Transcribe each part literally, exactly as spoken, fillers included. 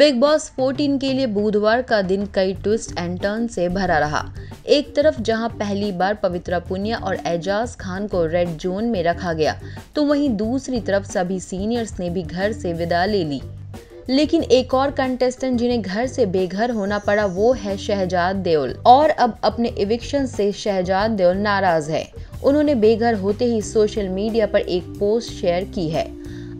Big boss चौदह के लिए बुधवार का दिन कई ट्विस्ट एंड टर्न से भरा रहा। एक तरफ जहां पहली बार पवित्रा पुनिया और एजाज खान को रेड जोन में रखा गया, तो वहीं दूसरी तरफ सभी सीनियर्स ने भी घर से विदा ले ली। लेकिन एक और कंटेस्टेंट जिन्हें घर से बेघर होना पड़ा वो है शहजाद देओल, और अब अपने इविक्शन से शहजाद देओल नाराज है। उन्होंने बेघर होते ही सोशल मीडिया पर एक पोस्ट शेयर की है।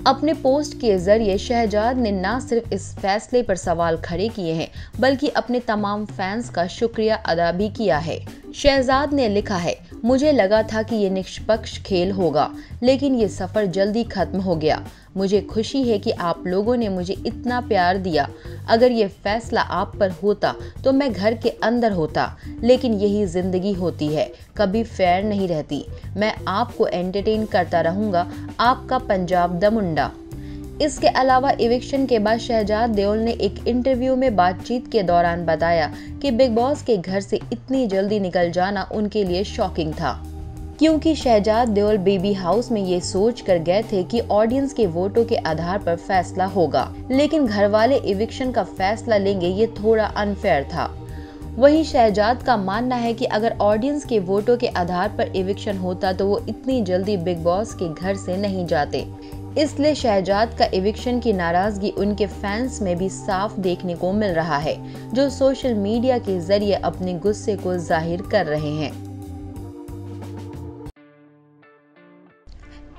अपने पोस्ट के जरिए शहजाद ने न सिर्फ इस फैसले पर सवाल खड़े किए हैं, बल्कि अपने तमाम फैंस का शुक्रिया अदा भी किया है। शहजाद ने लिखा है, मुझे लगा था कि ये निष्पक्ष खेल होगा, लेकिन ये सफ़र जल्दी खत्म हो गया। मुझे खुशी है कि आप लोगों ने मुझे इतना प्यार दिया। अगर ये फैसला आप पर होता तो मैं घर के अंदर होता, लेकिन यही जिंदगी होती है, कभी फेयर नहीं रहती। मैं आपको एंटरटेन करता रहूँगा। आपका पंजाब द मुंडा। इसके अलावा इविक्शन के बाद शहजाद देओल ने एक इंटरव्यू में बातचीत के दौरान बताया कि बिग बॉस के घर से इतनी जल्दी निकल जाना उनके लिए शॉकिंग था, क्योंकि शहजाद देओल बेबी हाउस में ये सोच कर गए थे कि ऑडियंस के वोटों के आधार पर फैसला होगा, लेकिन घर वाले इविक्शन का फैसला लेंगे, ये थोड़ा अनफेयर था। वहीं शहजाद का मानना है कि अगर ऑडियंस के वोटों के आधार पर इविक्शन होता तो वो इतनी जल्दी बिग बॉस के घर से नहीं जाते। इसलिए शहजाद का इविक्शन की नाराजगी उनके फैंस में भी साफ देखने को मिल रहा है, जो सोशल मीडिया के जरिए अपने गुस्से को जाहिर कर रहे हैं।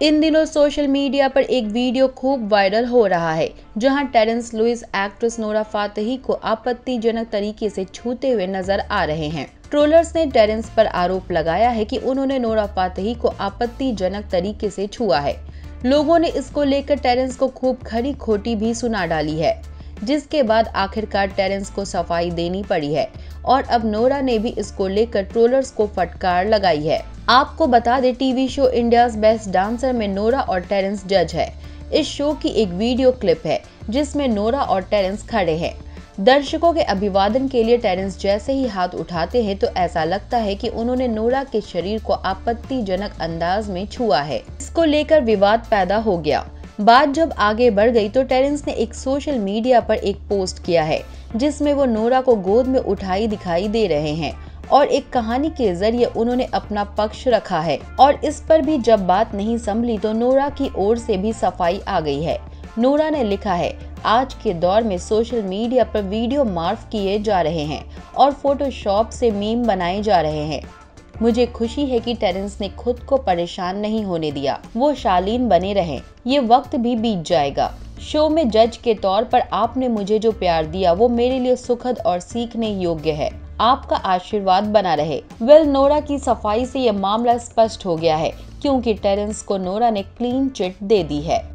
इन दिनों सोशल मीडिया पर एक वीडियो खूब वायरल हो रहा है, जहां Terrence Lewis actress Nora Fatehi को आपत्तिजनक तरीके से छूते हुए नजर आ रहे हैं। ट्रोलर्स ने टेरेंस पर आरोप लगाया है कि उन्होंने नोरा फातही को आपत्तिजनक तरीके से छुआ है। लोगों ने इसको लेकर टेरेंस को खूब खरी खोटी भी सुना डाली है, जिसके बाद आखिरकार टेरेंस को सफाई देनी पड़ी है, और अब नोरा ने भी इसको लेकर ट्रोलर्स को फटकार लगाई है। आपको बता दे, TV show India's best dancer में नोरा और टेरेंस जज है। इस शो की एक वीडियो क्लिप है जिसमें नोरा और टेरेंस खड़े हैं। दर्शकों के अभिवादन के लिए टेरेंस जैसे ही हाथ उठाते हैं तो ऐसा लगता है कि उन्होंने नोरा के शरीर को आपत्तिजनक अंदाज में छुआ है। इसको लेकर विवाद पैदा हो गया। बात जब आगे बढ़ गई तो टेरेंस ने एक सोशल मीडिया पर एक पोस्ट किया है, जिसमें वो नोरा को गोद में उठाई दिखाई दे रहे हैं, और एक कहानी के जरिए उन्होंने अपना पक्ष रखा है। और इस पर भी जब बात नहीं संभली तो नोरा की ओर से भी सफाई आ गई है। नोरा ने लिखा है, आज के दौर में सोशल मीडिया पर वीडियो मार्फ किए जा रहे हैं और फोटोशॉप से मीम बनाए जा रहे हैं। मुझे खुशी है कि टेरेंस ने खुद को परेशान नहीं होने दिया, वो शालीन बने रहे। ये वक्त भी बीत जाएगा। शो में जज के तौर पर आपने मुझे जो प्यार दिया वो मेरे लिए सुखद और सीखने योग्य है। आपका आशीर्वाद बना रहे। वेल, नोरा की सफाई से यह मामला स्पष्ट हो गया है, क्योंकि टेरेंस को नोरा ने क्लीन चिट दे दी है।